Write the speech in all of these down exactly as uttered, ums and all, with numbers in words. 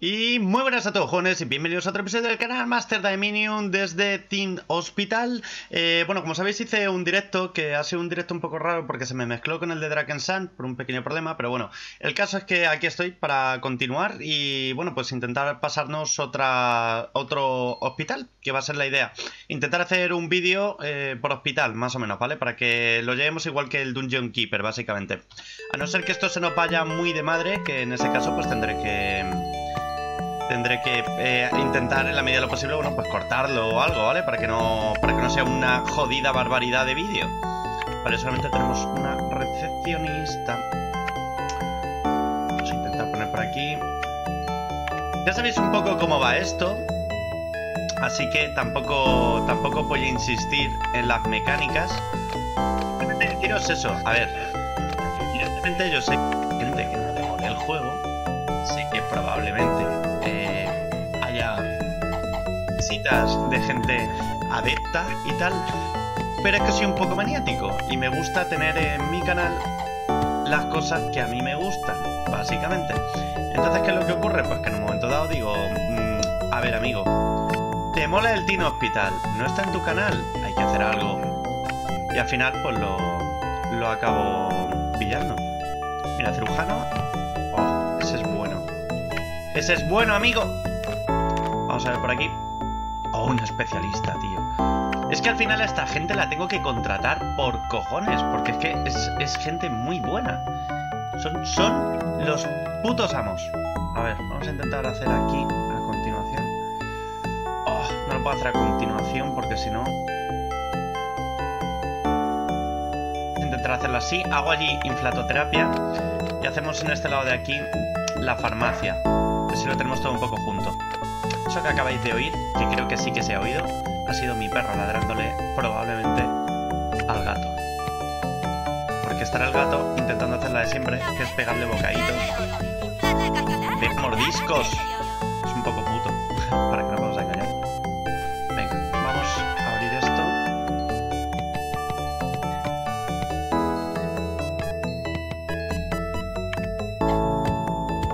Y muy buenas a todos, jóvenes, y bienvenidos a otro episodio del canal Master Daeminium desde Theme Hospital. eh, Bueno, como sabéis hice un directo que ha sido un directo un poco raro porque se me mezcló con el de Drakensang por un pequeño problema. Pero bueno, el caso es que aquí estoy para continuar y bueno, pues intentar pasarnos otra otro hospital, que va a ser la idea. Intentar hacer un vídeo eh, por hospital, más o menos, ¿vale? Para que lo llevemos igual que el Dungeon Keeper, básicamente. A no ser que esto se nos vaya muy de madre, que en ese caso pues tendré que... Tendré que eh, intentar en la medida de lo posible, bueno, pues cortarlo o algo, ¿vale? Para que no, para que no sea una jodida barbaridad de vídeo. Vale, solamente tenemos una recepcionista. Vamos a intentar poner por aquí. Ya sabéis un poco cómo va esto. Así que tampoco, tampoco voy a insistir en las mecánicas. Simplemente deciros eso. A ver. Evidentemente yo sé que gente que no demore el juego. Sé que probablemente... de gente adepta y tal, pero es que soy un poco maniático y me gusta tener en mi canal las cosas que a mí me gustan, básicamente. Entonces, ¿qué es lo que ocurre? Pues que en un momento dado digo, mmm, a ver, amigo, ¿te mola el Theme Hospital? No está en tu canal, hay que hacer algo. Y al final, pues lo, lo acabo pillando. Mira, cirujano, oh, ese es bueno. Ese es bueno, amigo. Vamos a ver por aquí. Oh, un especialista, tío. Es que al final a esta gente la tengo que contratar por cojones, porque es que es, es gente muy buena. Son, son los putos amos. A ver, vamos a intentar hacer aquí a continuación. Oh, no lo puedo hacer a continuación porque si no... Intentar hacerlo así. Hago allí inflatoterapia y hacemos en este lado de aquí la farmacia. Así lo tenemos todo un poco junto. Eso que acabáis de oír, que creo que sí que se ha oído, ha sido mi perro ladrándole probablemente al gato. Porque estará el gato intentando hacer la de siempre, que es pegarle bocaditos de mordiscos. Es un poco puto, para que no vamos a engañar. Venga, vamos a abrir esto.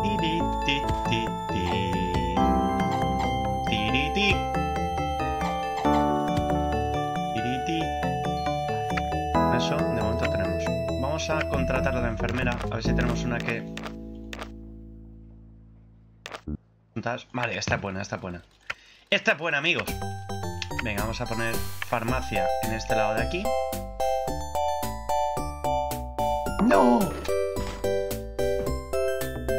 Tiri-ti-ti-ti. Tiriti. Tiriti. Eso, de momento tenemos. Vamos a contratar a la enfermera. A ver si tenemos una que... Vale, esta es buena, esta es buena. Esta es buena, amigos. Venga, vamos a poner farmacia en este lado de aquí. ¡No!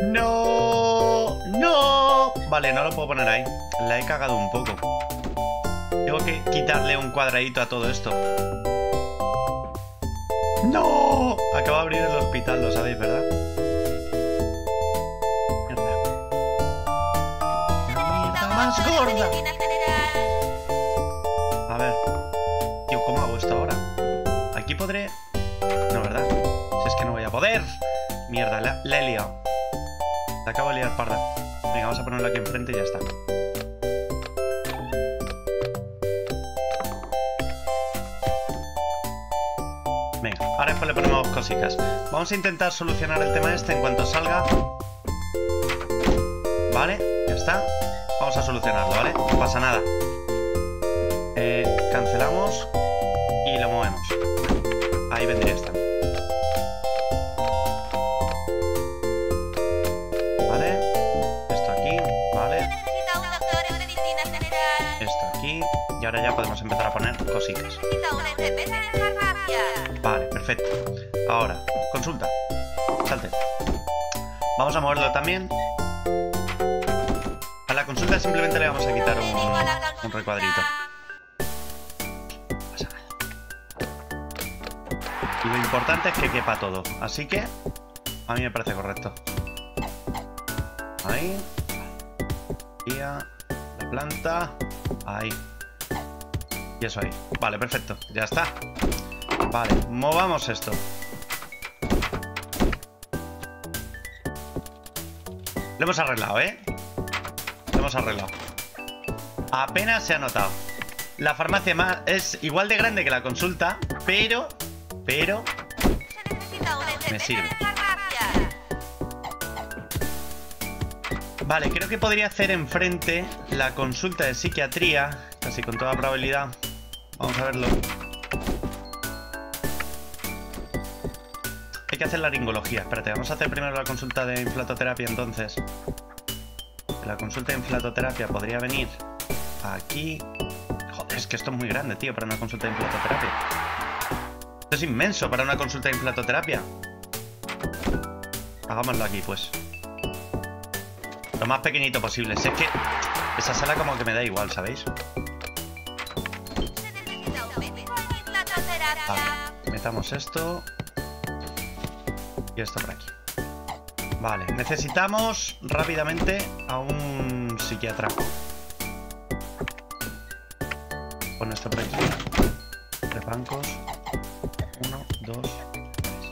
¡No! ¡No! Vale, no lo puedo poner ahí. La he cagado un poco. Tengo que quitarle un cuadradito a todo esto. ¡No! Acabo de abrir el hospital, lo sabéis, ¿verdad? ¡Mierda más gorda! A ver. Tío, ¿cómo hago esto ahora? Aquí podré... No, ¿verdad? Si es que no voy a poder. Mierda, la, la he liado. La acabo de liar parda. Venga, vamos a ponerlo aquí enfrente y ya está. Ahora después le ponemos cositas. Vamos a intentar solucionar el tema este en cuanto salga. Vale, ya está. Vamos a solucionarlo, ¿vale? No pasa nada. Eh, cancelamos y lo movemos. Ahí vendría esta. Vale. Esto aquí, vale. Esto aquí. Y ahora ya podemos empezar a poner cositas. Vale, perfecto. Ahora, consulta. Salte. Vamos a moverlo también. A la consulta simplemente le vamos a quitar un, un recuadrito. No pasa nada. Y lo importante es que quepa todo. Así que a mí me parece correcto. Ahí. Y a la planta. Ahí. Y eso ahí. Vale, perfecto. Ya está. Vale, movamos esto. Lo hemos arreglado, ¿eh? Lo hemos arreglado. Apenas se ha notado. La farmacia más es igual de grande que la consulta, pero... Pero... Me sirve. Vale, creo que podría hacer enfrente la consulta de psiquiatría, casi con toda probabilidad. Vamos a verlo. Hay que hacer laringología. Espérate, vamos a hacer primero la consulta de inflatoterapia entonces. La consulta de inflatoterapia podría venir aquí. Joder, es que esto es muy grande, tío, para una consulta de inflatoterapia. Esto es inmenso para una consulta de inflatoterapia. Hagámoslo aquí, pues. Lo más pequeñito posible. Si es que esa sala como que me da igual, ¿sabéis? Vale, metamos esto. Y esto por aquí. Vale, necesitamos rápidamente a un psiquiatra. Pon esto por aquí. Tres bancos. Uno, dos, tres.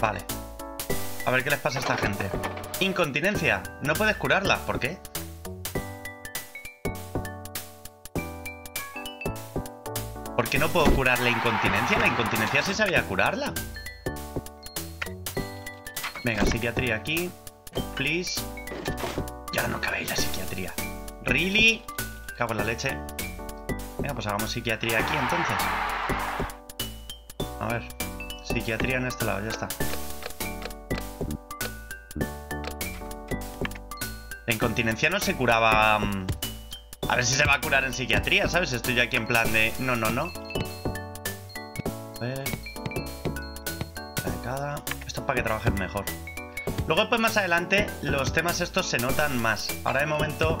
Vale. A ver qué les pasa a esta gente. Incontinencia. No puedes curarla. ¿Por qué? ¿Por qué no puedo curar la incontinencia? La incontinencia sí sabía curarla. Venga, psiquiatría aquí. Please. Ya no cabéis la psiquiatría. Really. Cago en la leche. Venga, pues hagamos psiquiatría aquí entonces. A ver. Psiquiatría en este lado, ya está. La incontinencia no se curaba. A ver si se va a curar en psiquiatría, ¿sabes? Estoy yo aquí en plan de... No, no, no. A ver. Cada... Esto es para que trabajen mejor. Luego, pues más adelante, los temas estos se notan más. Ahora de momento...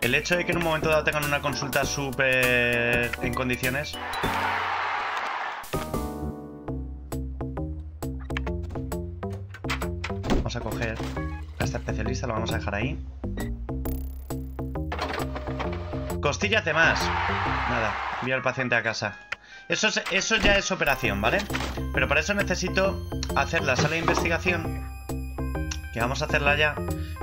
El hecho de que en un momento dado tengan una consulta súper... en condiciones... Vamos a coger... Esta especialista lo vamos a dejar ahí. Costillas de más. Nada, envío al paciente a casa. Eso, es, eso ya es operación, ¿vale? Pero para eso necesito hacer la sala de investigación, que vamos a hacerla ya.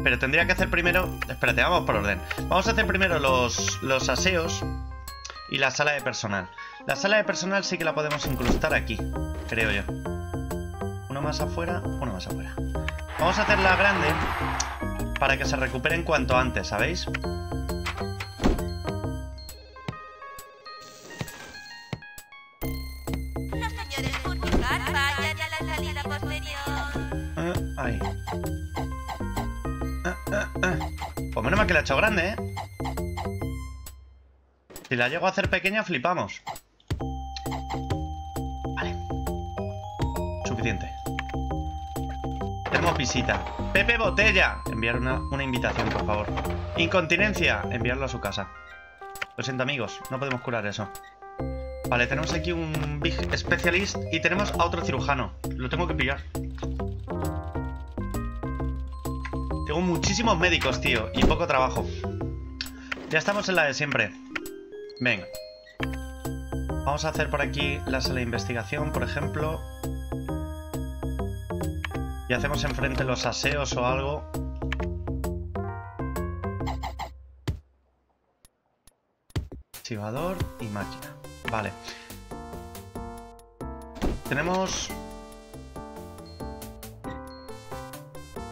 Pero tendría que hacer primero... Espérate, vamos por orden. Vamos a hacer primero los, los aseos y la sala de personal. La sala de personal sí que la podemos incrustar aquí, creo yo. Uno más afuera, uno más afuera. Vamos a hacerla grande para que se recuperen cuanto antes, ¿sabéis? Los señores Furnicar vayan a la salida posterior. Ah, ahí. Ah, ah, ah. Pues menos mal que la he hecho grande, ¿eh? Si la llego a hacer pequeña, flipamos. Vale. Suficiente. Tenemos visita. Pepe Botella. Enviar una, una invitación, por favor. Incontinencia. Enviarlo a su casa. Lo siento, amigos. No podemos curar eso. Vale, tenemos aquí un Big Specialist y tenemos a otro cirujano. Lo tengo que pillar. Tengo muchísimos médicos, tío. Y poco trabajo. Ya estamos en la de siempre. Venga. Vamos a hacer por aquí la sala de investigación, por ejemplo... Y hacemos enfrente los aseos o algo. Archivador y máquina. Vale. Tenemos...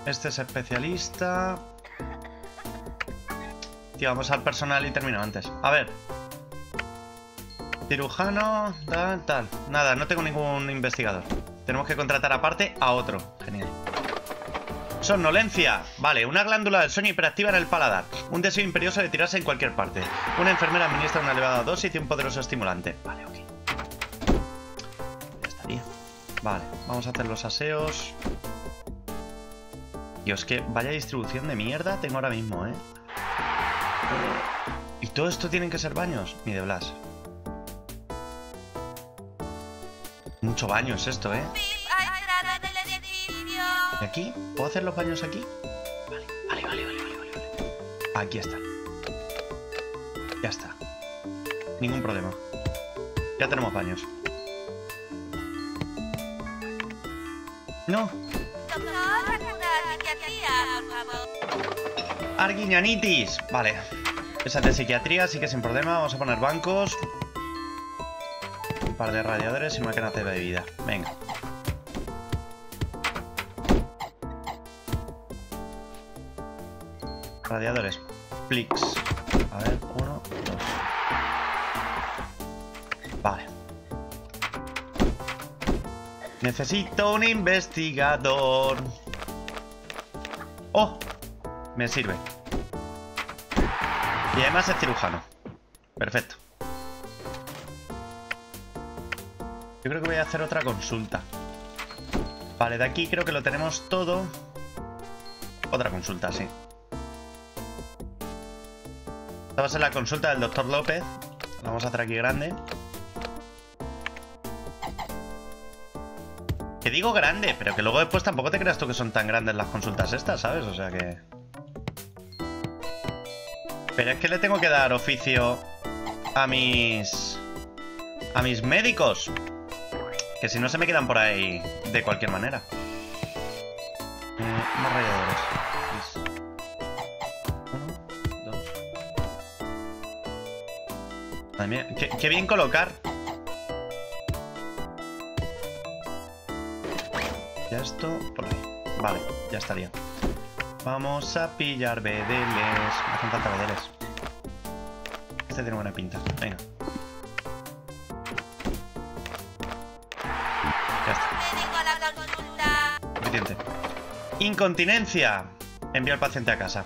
Este es especialista. Tío, vamos al personal y termino antes. A ver. Cirujano, tal, tal. Nada, no tengo ningún investigador. Tenemos que contratar aparte a otro. Genial. Somnolencia. Vale, una glándula del sueño hiperactiva en el paladar. Un deseo imperioso de tirarse en cualquier parte. Una enfermera administra una elevada dosis y un poderoso estimulante. Vale, ok. Ya estaría. Vale, vamos a hacer los aseos. Dios, que vaya distribución de mierda tengo ahora mismo, ¿eh? ¿Y todo esto tienen que ser baños? Ni de Blas. Mucho baño es esto, ¿eh? ¿Y aquí? ¿Puedo hacer los baños aquí? Vale, vale, vale, vale, vale, vale. Aquí está. Ya está. Ningún problema. Ya tenemos baños. No. Arguiñanitis. Vale. Esa es de psiquiatría, así que sin problema. Vamos a poner bancos. Un par de radiadores y máquinas de bebida. Venga. Radiadores. Plix. A ver, uno, dos. Vale. Necesito un investigador. ¡Oh! Me sirve. Y además es cirujano. Perfecto. Yo creo que voy a hacer otra consulta. Vale, de aquí creo que lo tenemos todo. Otra consulta, sí. Esta va a ser la consulta del doctor López. La vamos a hacer aquí grande. Que digo grande, pero que luego después tampoco te creas tú que son tan grandes las consultas estas, ¿sabes? O sea que... Pero es que le tengo que dar oficio a mis... A mis médicos. Que si no se me quedan por ahí de cualquier manera. Mm, más rayadores. Uno, dos. Madre mía, qué, qué bien colocar. Ya esto por ahí. Vale, ya estaría. Vamos a pillar bedeles. Me hacen falta bedeles. Este tiene buena pinta. Venga. Incontinencia. Envío al paciente a casa.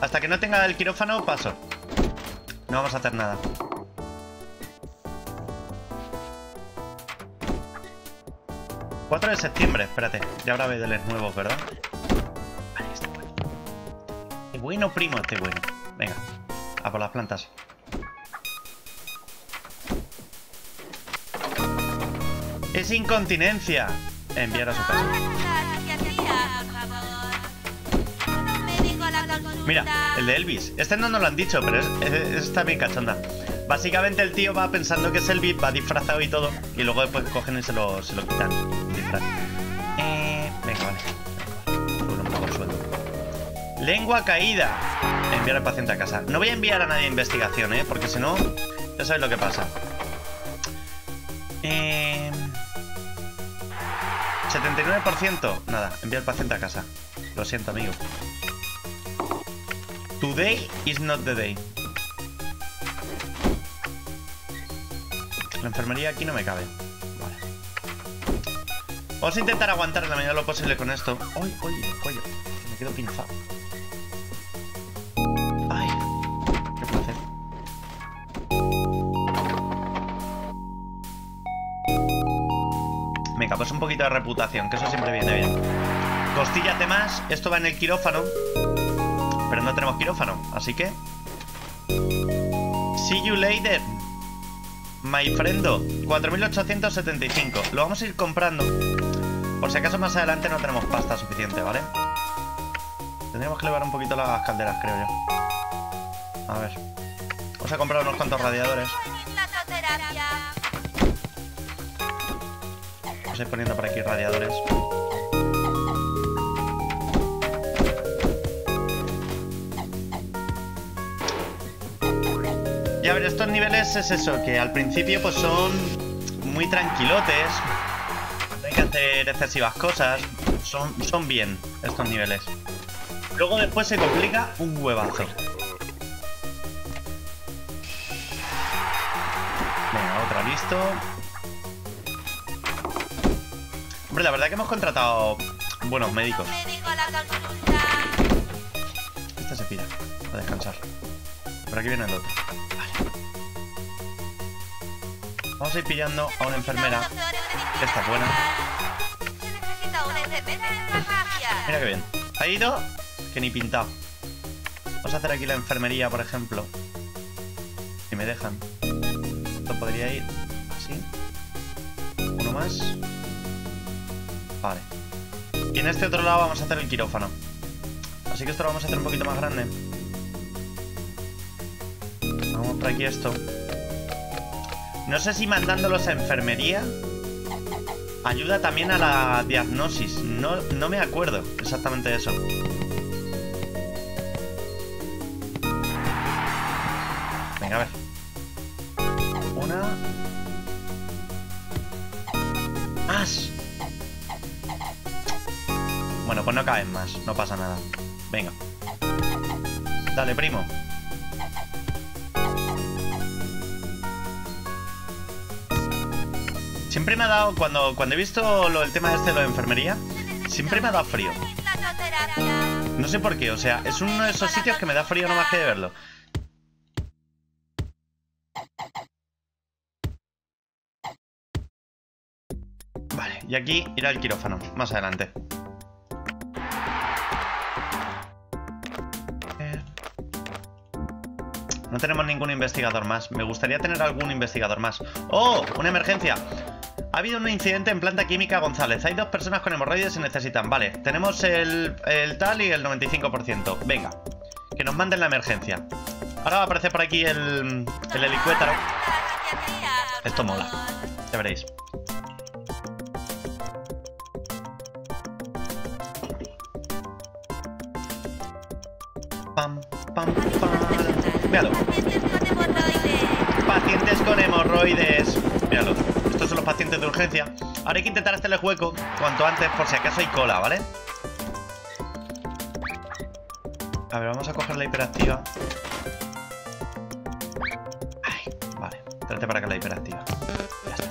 Hasta que no tenga el quirófano, paso. No vamos a hacer nada. cuatro de septiembre. Espérate. Ya habrá bedeles nuevos, ¿verdad? Vale, este bueno. Qué bueno, primo, este bueno. Venga. A por las plantas. Es incontinencia. Enviar a su casa. Mira, el de Elvis. Este no nos lo han dicho, pero es, es, está bien cachonda. Básicamente el tío va pensando que es Elvis, va disfrazado y todo, y luego después cogen y se lo, se lo quitan. Disfraz. Eh, venga, vale. Uno, un poco sueldo. Lengua caída. Enviar al paciente a casa. No voy a enviar a nadie a investigación, ¿eh? Porque si no, ya sabéis lo que pasa. Eh... setenta y nueve por ciento. Nada, envía al paciente a casa. Lo siento, amigo. Today is not the day. La enfermería aquí no me cabe. Vale. Vamos a intentar aguantar en la medida de lo posible con esto. ¡Ay, oye, coño! Me quedo pinzado. ¡Ay! ¡Qué placer! Venga, pues un poquito de reputación, que eso siempre viene bien. Costíllate más. Esto va en el quirófano. Pero no tenemos quirófano, así que... See you later, my friendo. cuatro mil ochocientos setenta y cinco. Lo vamos a ir comprando. Por si acaso más adelante no tenemos pasta suficiente, ¿vale? Tendríamos que elevar un poquito las calderas, creo yo. A ver. Vamos a comprar unos cuantos radiadores. Vamos a ir poniendo por aquí radiadores. Y a ver, estos niveles es eso, que al principio pues son muy tranquilotes, no hay que hacer excesivas cosas, son, son bien estos niveles. Luego después se complica un huevazo. Venga, otra, listo. Hombre, la verdad es que hemos contratado buenos médicos. Este se pira, a descansar. Por aquí viene el otro. Vamos a ir pillando a una enfermera. Esta es buena. Mira qué bien. Ha ido que ni pintado. Vamos a hacer aquí la enfermería, por ejemplo. Si me dejan. Esto podría ir así. Uno más. Vale. Y en este otro lado vamos a hacer el quirófano. Así que esto lo vamos a hacer un poquito más grande. Vamos por aquí esto. No sé si mandándolos a enfermería ayuda también a la diagnosis. No, no me acuerdo exactamente de eso. Venga, a ver. Una. ¡Más! Bueno, pues no caben más. No pasa nada. Venga. Dale, primo. Siempre me ha dado, cuando, cuando he visto lo, el tema este de la enfermería, siempre me ha dado frío. No sé por qué, o sea, es uno de esos sitios que me da frío nomás que de verlo. Vale, y aquí irá el quirófano, más adelante. No tenemos ningún investigador más. Me gustaría tener algún investigador más. ¡Oh! ¡Una emergencia! Ha habido un incidente en planta química González. Hay dos personas con hemorroides y necesitan. Vale, tenemos el, el tal y el noventa y cinco por ciento. Venga, que nos manden la emergencia. Ahora va a aparecer por aquí el, el helicuétero. Esto mola, ya veréis. Pam, pam, pam. Míralo. Pacientes con hemorroides. Míralo. Estos son los pacientes de urgencia. Ahora hay que intentar hacerle hueco cuanto antes, por si acaso hay cola, ¿vale? A ver, vamos a coger la hiperactiva. Ay, vale. Trate para acá la hiperactiva. Ya está.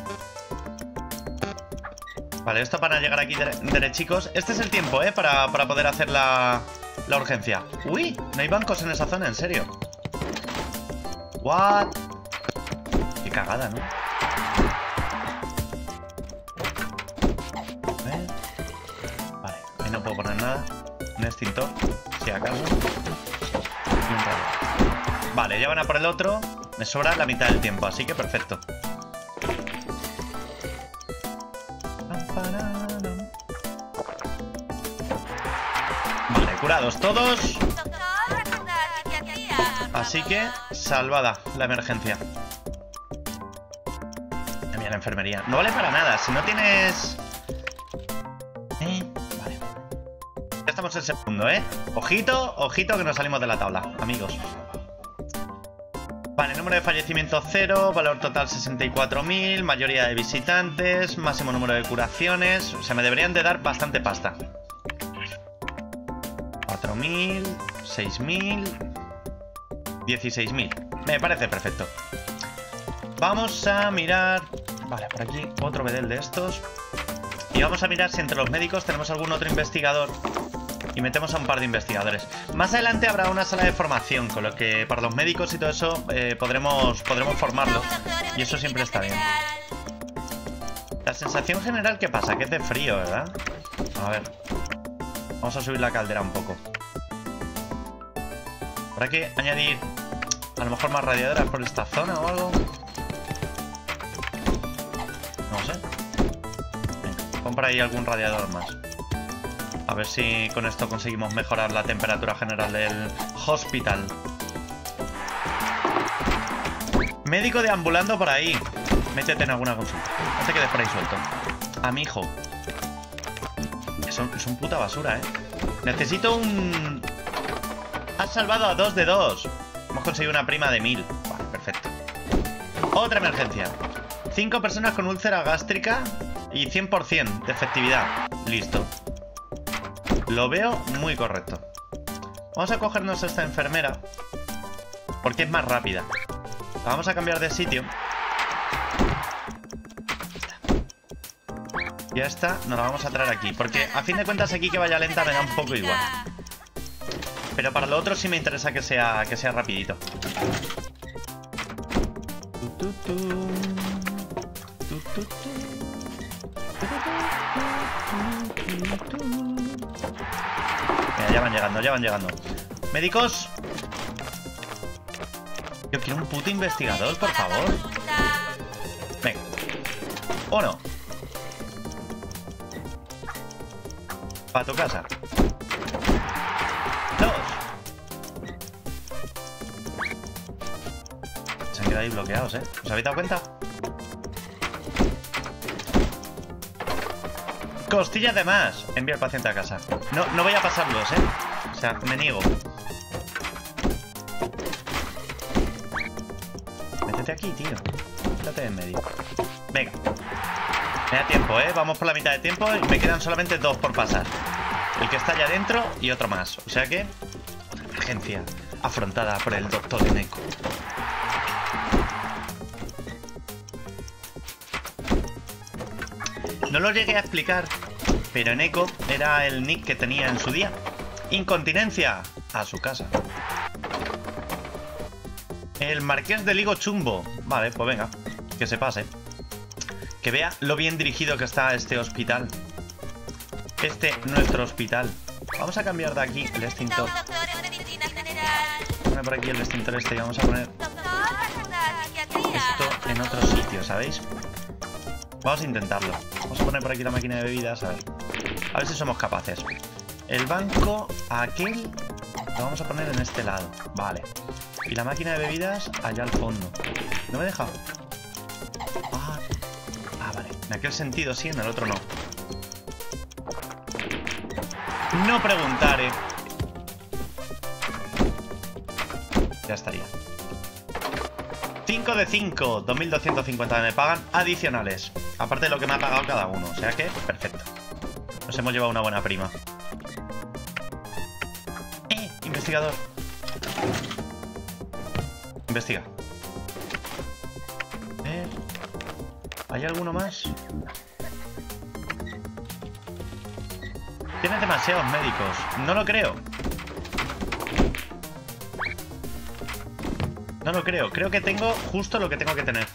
Vale, esto para llegar aquí derechicos. Este es el tiempo, ¿eh? Para, para poder hacer la, la urgencia. Uy, no hay bancos en esa zona, en serio. What? Qué cagada, ¿no? ¿Eh? Vale, ahí no puedo poner nada. Un extintor, si acaso. Y un radio. Vale, ya van a por el otro. Me sobra la mitad del tiempo, así que perfecto. Vale, curados todos. Así que, salvada la emergencia. Mira, la enfermería. No vale para nada. Si no tienes... Eh, vale. Ya estamos en segundo, ¿eh? Ojito, ojito que nos salimos de la tabla, amigos. Vale, número de fallecimientos cero. Valor total sesenta y cuatro mil. Mayoría de visitantes. Máximo número de curaciones. O sea, me deberían de dar bastante pasta. cuatro mil. seis mil. dieciséis mil. Me parece perfecto. Vamos a mirar... Vale, por aquí otro bedel de estos. Y vamos a mirar si entre los médicos tenemos algún otro investigador. Y metemos a un par de investigadores. Más adelante habrá una sala de formación, con lo que para los médicos y todo eso eh, podremos, podremos formarlos. Y eso siempre está bien. La sensación general, ¿qué pasa? Que es de frío, ¿verdad? A ver. Vamos a subir la caldera un poco. Habrá que añadir a lo mejor más radiadoras por esta zona o algo. No sé. Venga, compra ahí algún radiador más. A ver si con esto conseguimos mejorar la temperatura general del hospital. Médico deambulando por ahí. Métete en alguna consulta. No te quedes por ahí suelto. A mi hijo. Son, son puta basura, ¿eh? Necesito un... Has salvado a dos de dos. Hemos conseguido una prima de mil. Vale, perfecto. Otra emergencia. Cinco personas con úlcera gástrica y cien por ciento de efectividad. Listo. Lo veo muy correcto. Vamos a cogernos a esta enfermera, porque es más rápida. La vamos a cambiar de sitio. Ya está, nos la vamos a traer aquí, porque a fin de cuentas aquí que vaya lenta me da un poco igual. Pero para lo otro sí me interesa que sea, que sea rapidito. Mira, ya van llegando, ya van llegando. ¡Médicos! Yo quiero un puto investigador, por favor. Venga. ¿O no? Para tu casa. Ahí bloqueados, ¿eh? ¿Os habéis dado cuenta? Costillas de más. Envía al paciente a casa. No, no voy a pasarlos, ¿eh? O sea, me niego. Métete aquí, tío. Métete en medio. Venga. Me da tiempo, ¿eh? Vamos por la mitad de tiempo y me quedan solamente dos por pasar. El que está allá adentro y otro más. O sea que... Emergencia. afrontada por el doctor Eneco. No lo llegué a explicar, pero Eneco era el nick que tenía en su día. Incontinencia, a su casa. El marqués de Ligo Chumbo. Vale, pues venga, que se pase. Que vea lo bien dirigido que está este hospital. Este, nuestro hospital. Vamos a cambiar de aquí el extintor. Pone por aquí el extintor este y vamos a poner esto en otro sitio, ¿sabéis? Vamos a intentarlo. Vamos a poner por aquí la máquina de bebidas, a ver. A ver si somos capaces. El banco, aquel, lo vamos a poner en este lado. Vale. Y la máquina de bebidas allá al fondo. ¿No me deja? Ah, ah, vale. En aquel sentido sí, en el otro no. No preguntaré. Ya estaría. cinco de cinco. dos mil doscientos cincuenta me pagan adicionales. Aparte de lo que me ha pagado cada uno. O sea que, perfecto. Nos hemos llevado una buena prima. ¡Eh! Investigador. Investiga. Eh, ¿hay alguno más? Tienes demasiados médicos. No lo creo. No lo creo. Creo que tengo justo lo que tengo que tener.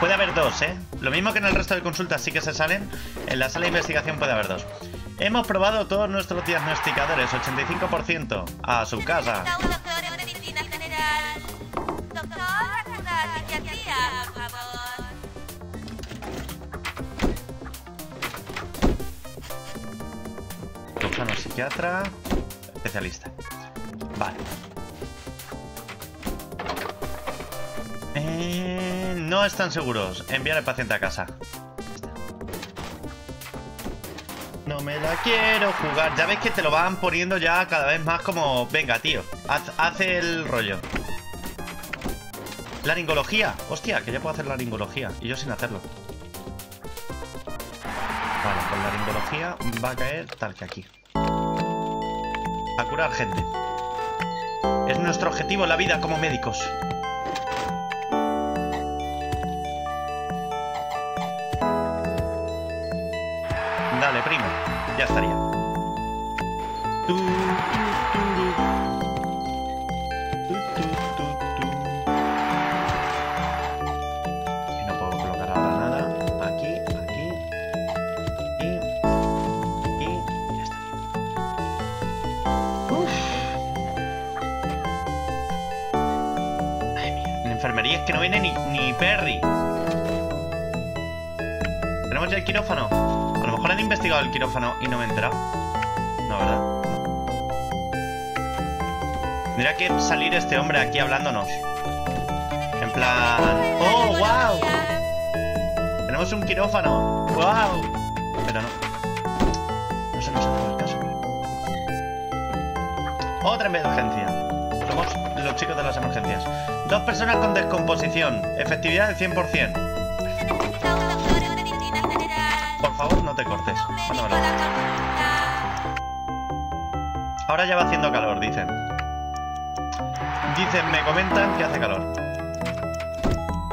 Puede haber dos, ¿eh? Lo mismo que en el resto de consultas sí que se salen. En la sala de investigación puede haber dos. Hemos probado todos nuestros diagnosticadores. ochenta y cinco por ciento. A su casa. Psiquiatra, especialista. Vale. Eh, no están seguros. Enviar al paciente a casa. No me la quiero jugar. Ya ves que te lo van poniendo ya cada vez más como... Venga, tío. Haz, haz el rollo. Laringología. Hostia, que ya puedo hacer laringología. Y yo sin hacerlo. Vale, con laringología va a caer tal que aquí. A curar gente. Es nuestro objetivo la vida como médicos. Dale, primo. Ya estaría. Y no puedo colocar ahora nada. Aquí, aquí. Y... y... ya estaría. Enfermería es que no viene ni, ni Perry. Tenemos ya el quirófano. A lo mejor han investigado el quirófano y no me he enterado. No, ¿verdad? Tendría que salir este hombre aquí hablándonos. En plan... ¡Oh, wow! Tenemos un quirófano. ¡Wow! Pero no. No se nos ha dado el caso. Otra emergencia. Somos los chicos de las emergencias. Dos personas con descomposición. Efectividad del cien por cien. Por favor, no te cortes. Mándamelo. Ahora ya va haciendo calor, dicen. Dicen, me comentan que hace calor.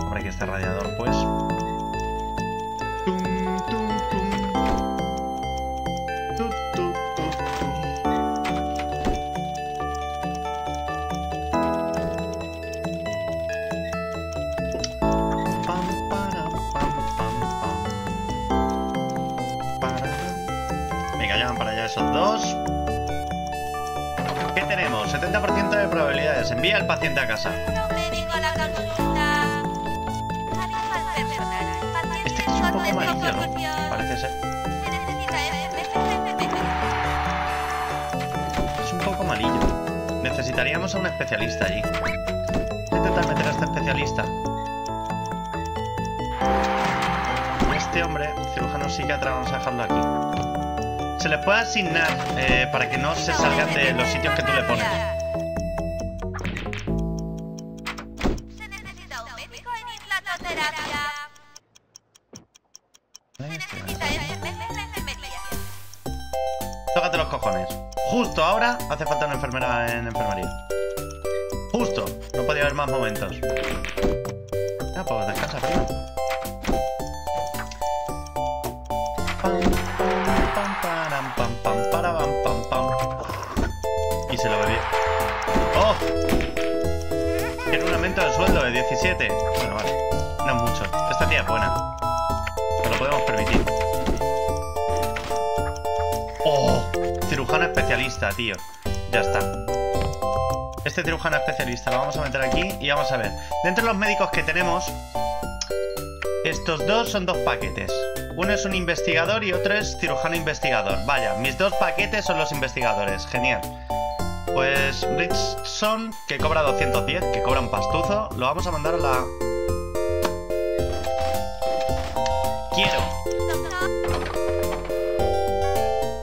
Por aquí está el radiador, pues. setenta por ciento de probabilidades. Envía al paciente a casa. Este es un poco malillo, ¿no? Parece ser. Es un poco malillo. Necesitaríamos a un especialista allí. Voy a intentar meter a este especialista. Este hombre, cirujano psiquiatra, vamos a dejarlo aquí. Se les puede asignar eh, para que no se salgan de los sitios que tú le pones. Se necesita un médico en inflatoterapia. Se necesita enfermería. Tócate los cojones. Justo ahora hace falta una enfermera en enfermería. Justo. No podía haber más momentos. Ah, pues descansa, tío. Y se lo bebí. ¡Oh! Tiene un aumento de sueldo de diecisiete. Bueno, vale. No es mucho. Esta tía es buena. Nos lo podemos permitir. ¡Oh! Cirujano especialista, tío. Ya está. Este cirujano especialista lo vamos a meter aquí y vamos a ver. De entre los médicos que tenemos, estos dos son dos paquetes. Uno es un investigador y otro es cirujano investigador. Vaya, mis dos paquetes son los investigadores. Genial. Pues Richson, que cobra doscientos diez, que cobra un pastuzo, lo vamos a mandar a la... Quiero.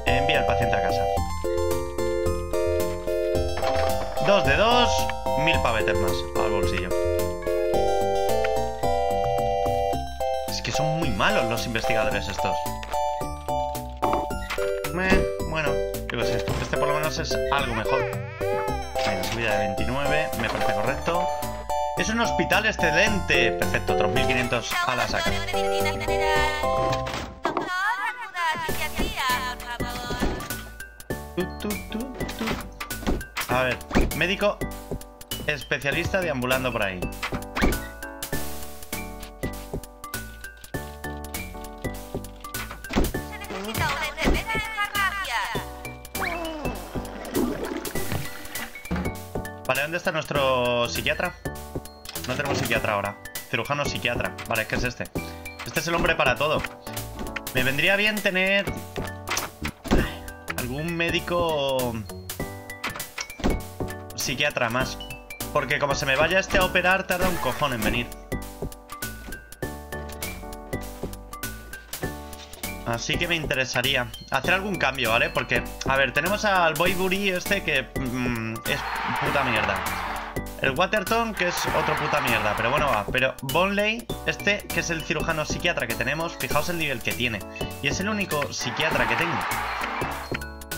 Envía al paciente a casa. Dos de dos, mil pavetes más al bolsillo. Es que son muy malos los investigadores estos. Eh, bueno, yo qué sé, este por lo menos es algo mejor. Venga, subida de veintinueve, me parece correcto. Es un hospital excelente. Perfecto, otros mil quinientos a la saca. Tu, tu, tu, tu. A ver, médico especialista deambulando por ahí. Se necesita una enfermera en farmacia. Vale, ¿dónde está nuestro psiquiatra? No tenemos psiquiatra ahora. Cirujano psiquiatra. Vale, es que es este. Este es el hombre para todo. Me vendría bien tener... algún médico... psiquiatra más, porque como se me vaya este a operar tarda un cojón en venir. Así que me interesaría hacer algún cambio, ¿vale? Porque, a ver, tenemos al Boybury este que mmm, es puta mierda. El Waterton que es otro puta mierda, pero bueno va. Pero Bonley este que es el cirujano psiquiatra que tenemos, fijaos el nivel que tiene. Y es el único psiquiatra que tengo.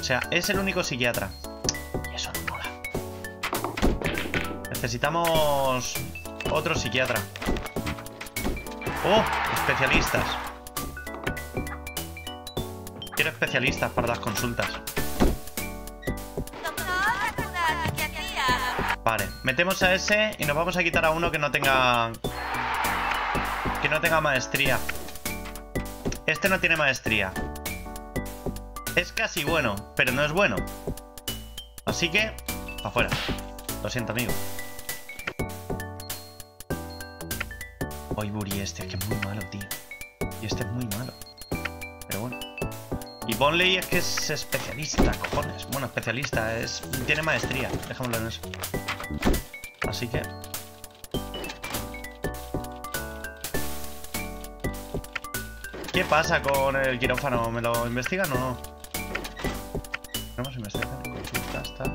O sea, es el único psiquiatra. Y eso no mola. Necesitamos otro psiquiatra. ¡Oh! Especialistas. Quiero especialistas para las consultas. Vale, metemos a ese y nos vamos a quitar a uno que no tenga... que no tenga maestría. Este no tiene maestría. Es casi bueno, pero no es bueno. Así que, afuera. Lo siento, amigo. Boyburi este, que es muy malo, tío. Y este es muy malo. Pero bueno. Y Bonley es que es especialista, cojones. Bueno, especialista, es tiene maestría. Dejémoslo en eso. Así que... ¿qué pasa con el quirófano? ¿Me lo investigan o no? Vamos a investigar. Consultas, tal.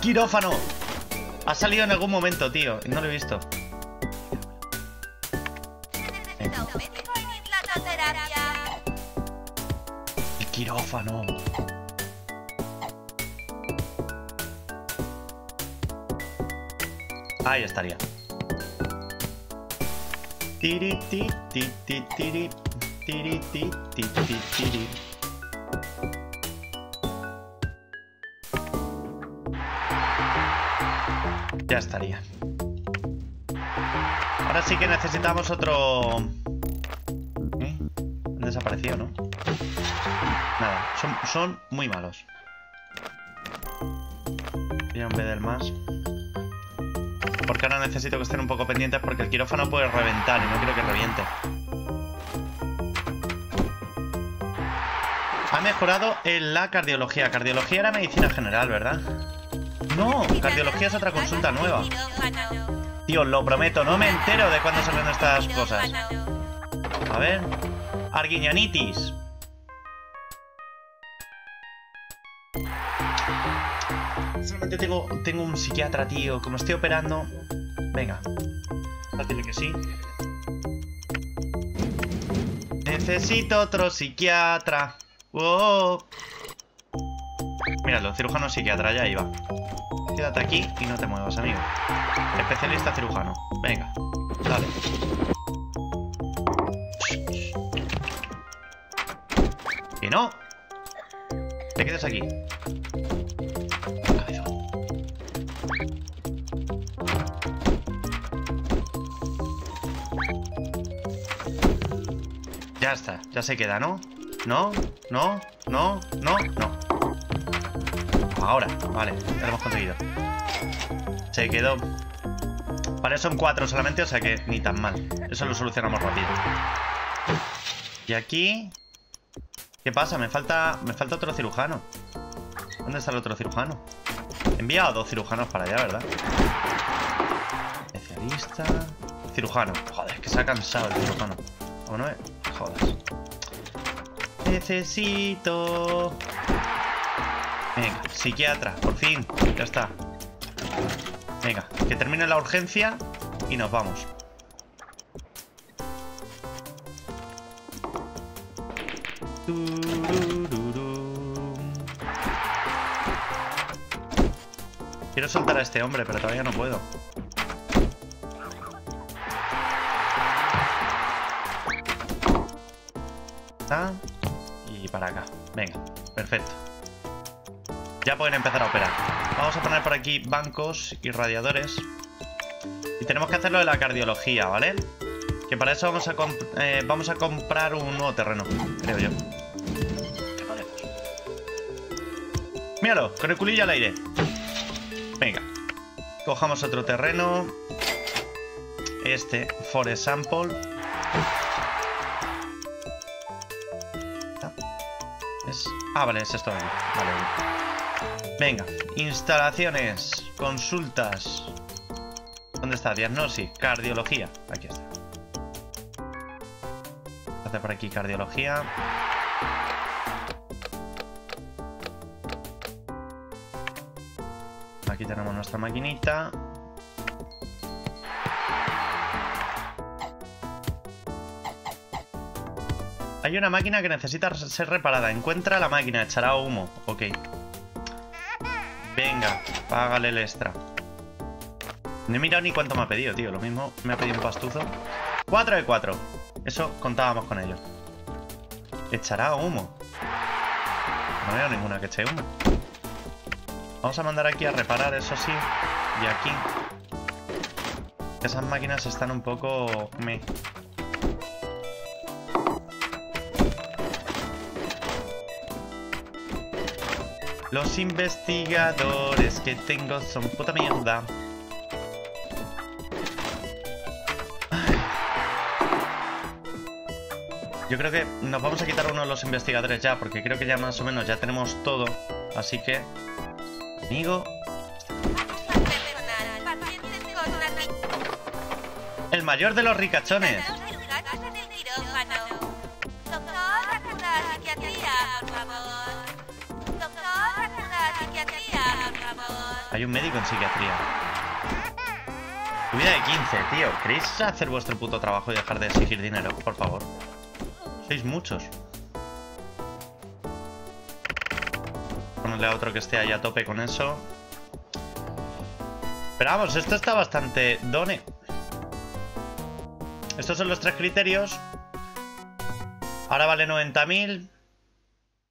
¡Quirófano! Ha salido en algún momento, tío. No lo he visto. Necesito un médico en inflatoterapia. El quirófano. Ahí estaría. Tiri, ti, ti, ti, tiri, tiri, ti, ti, ti, tiri. Ya estaría. Ahora sí que necesitamos otro... ¿eh? Han desaparecido, ¿no? Nada, son, son muy malos. Voy a en vez del más. Porque ahora necesito que estén un poco pendientes porque el quirófano puede reventar y no quiero que reviente. Ha mejorado en la cardiología. Cardiología era medicina general, ¿verdad? No, cardiología es otra consulta nueva. Tío, lo prometo, no me entero de cuándo salen estas cosas. A ver. Arguiñanitis. Solamente tengo, tengo un psiquiatra, tío. Como estoy operando. Venga. Dile que sí. Necesito otro psiquiatra. Wow. Míralo, cirujano psiquiatra, ya iba. Quédate aquí y no te muevas, amigo. Especialista cirujano. Venga, dale. ¡Y no! Te quedas aquí. Ya está, ya se queda, ¿no? No, no, no, no, no. Ahora, vale, ya lo hemos conseguido. Se quedó. Vale, son cuatro solamente, o sea que ni tan mal. Eso lo solucionamos rápido. Y aquí... ¿Qué pasa? Me falta, me falta otro cirujano. ¿Dónde está el otro cirujano? He enviado dos cirujanos para allá, ¿verdad? Especialista... Cirujano. Joder, que se ha cansado el cirujano. ¿O no es? Joder. Necesito... Venga, psiquiatra, por fin. Ya está. Venga, que termine la urgencia y nos vamos. Quiero soltar a este hombre, pero todavía no puedo. Ah, y para acá. Venga, perfecto. Ya pueden empezar a operar. Vamos a poner por aquí bancos y radiadores. Y tenemos que hacerlo de la cardiología, ¿vale? Que para eso vamos a, comp eh, vamos a comprar un nuevo terreno, creo yo. Míralo, con el culillo al aire. Venga. Cojamos otro terreno. Este, for example. ¿Es? Ah, vale, es esto. Vale, bien. Venga, instalaciones, consultas. ¿Dónde está? Diagnosis, cardiología. Aquí está. Hace por aquí cardiología. Aquí tenemos nuestra maquinita. Hay una máquina que necesita ser reparada. Encuentra la máquina, echará humo. Ok. Venga, págale el extra. No he mirado ni cuánto me ha pedido, tío. Lo mismo me ha pedido un pastuzo. cuatro de cuatro. Eso contábamos con ello. Echará humo. No veo ninguna que eche humo. Vamos a mandar aquí a reparar, eso sí. Y aquí. Esas máquinas están un poco... Meh. Los investigadores que tengo son puta mierda. Yo creo que nos vamos a quitar uno de los investigadores ya, porque creo que ya más o menos ya tenemos todo. Así que... Amigo... El mayor de los ricachones. Hay un médico en psiquiatría. Subida de quince, tío. ¿Queréis hacer vuestro puto trabajo y dejar de exigir dinero? Por favor. Sois muchos. Ponle a otro que esté ahí a tope con eso. Pero vamos, esto está bastante done. Estos son los tres criterios. Ahora vale noventa mil.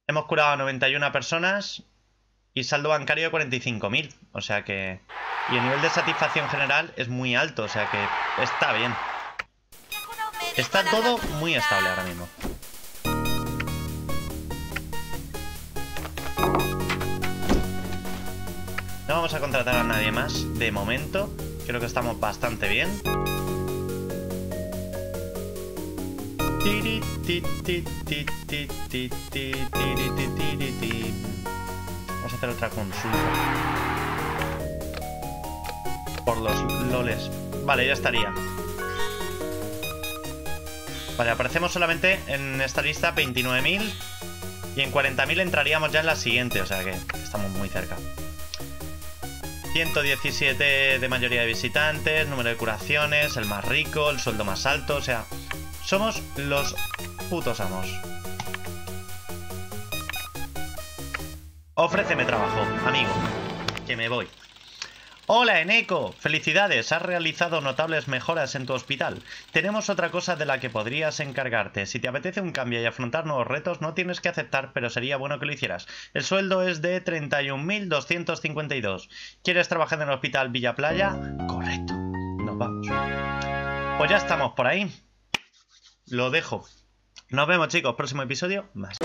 Hemos curado a noventa y una personas. Y saldo bancario de cuarenta y cinco mil. O sea que... Y el nivel de satisfacción general es muy alto. O sea que está bien. Está todo muy estable ahora mismo. No vamos a contratar a nadie más. De momento. Creo que estamos bastante bien. Vamos a hacer otra consulta. Por los loles. Vale, ya estaría. Vale, aparecemos solamente en esta lista veintinueve mil. Y en cuarenta mil entraríamos ya en la siguiente. O sea que estamos muy cerca. ciento diecisiete de mayoría de visitantes. Número de curaciones. El más rico. El sueldo más alto. O sea, somos los putos amos. Ofréceme trabajo, amigo, que me voy. Hola, Eneco. Felicidades, has realizado notables mejoras en tu hospital. Tenemos otra cosa de la que podrías encargarte. Si te apetece un cambio y afrontar nuevos retos, no tienes que aceptar, pero sería bueno que lo hicieras. El sueldo es de treinta y un mil doscientos cincuenta y dos. ¿Quieres trabajar en el hospital Villa Playa? Correcto. Nos vamos. Pues ya estamos por ahí. Lo dejo. Nos vemos, chicos. Próximo episodio, más.